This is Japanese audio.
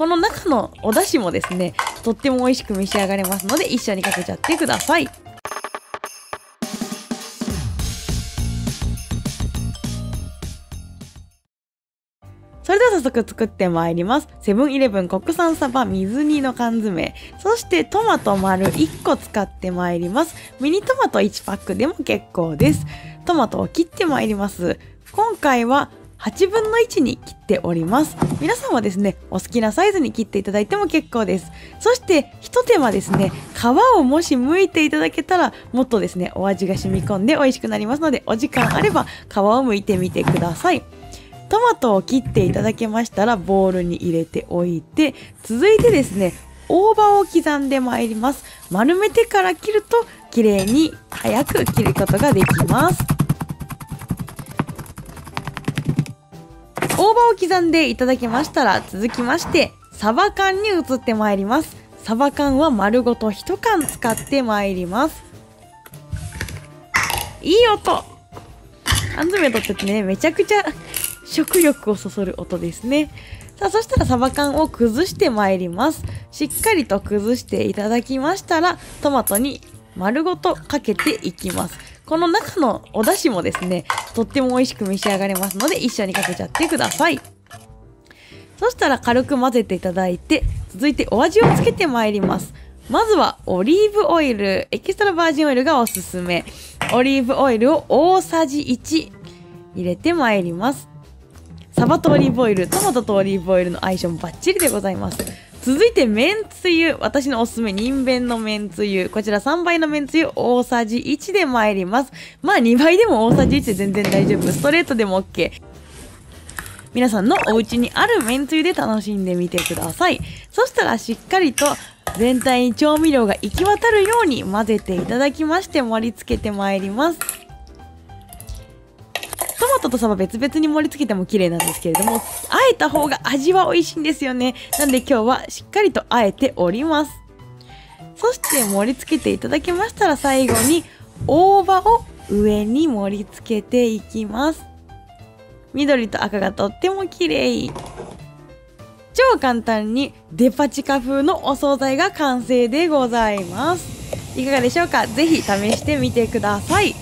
この中のお出汁もですね、とっても美味しく召し上がれますので、一緒にかけちゃってください。それでは早速作ってまいります。セブンイレブン国産サバ水煮の缶詰。そしてトマト丸1個使ってまいります。ミニトマト1パックでも結構です。トマトを切ってまいります。今回は8分の1に切っております。皆さんはですね、お好きなサイズに切っていただいても結構です。そしてひと手間ですね、皮をもし剥いていただけたらもっとですね、お味が染み込んで美味しくなりますので、お時間あれば皮を剥いてみてください。トマトを切っていただけましたらボウルに入れておいて、続いてですね、大葉を刻んでまいります。丸めてから切ると綺麗に早く切ることができます。大葉を刻んでいただけましたら、続きましてサバ缶に移ってまいります。サバ缶は丸ごと1缶使ってまいります。いい音。缶詰取っててね、めちゃくちゃ食欲をそそる音ですね。さあ、そしたらサバ缶を崩してまいります。しっかりと崩していただきましたら、トマトに丸ごとかけていきます。この中のお出汁もですね、とっても美味しく召し上がれますので、一緒にかけちゃってください。そしたら軽く混ぜていただいて、続いてお味をつけてまいります。まずはオリーブオイル、エキストラバージンオイルがおすすめ。オリーブオイルを大さじ1入れてまいります。サバとオリーブオイル、トマトとオリーブオイルの相性もバッチリでございます。続いてめんつゆ、私のおすすめ人弁のめんつゆ、こちら3倍のめんつゆ大さじ1で参ります。まあ2倍でも大さじ1で全然大丈夫、ストレートでも OK。 皆さんのお家にあるめんつゆで楽しんでみてください。そしたらしっかりと全体に調味料が行き渡るように混ぜていただきまして、盛り付けてまいります。トマトとサバ別々に盛り付けても綺麗なんですけれども、あえた方が味は美味しいんですよね。なんで今日はしっかりとあえております。そして盛り付けていただけましたら、最後に大葉を上に盛り付けていきます。緑と赤がとっても綺麗。超簡単にデパ地下風のお惣菜が完成でございます。いかがでしょうか。ぜひ試してみてください。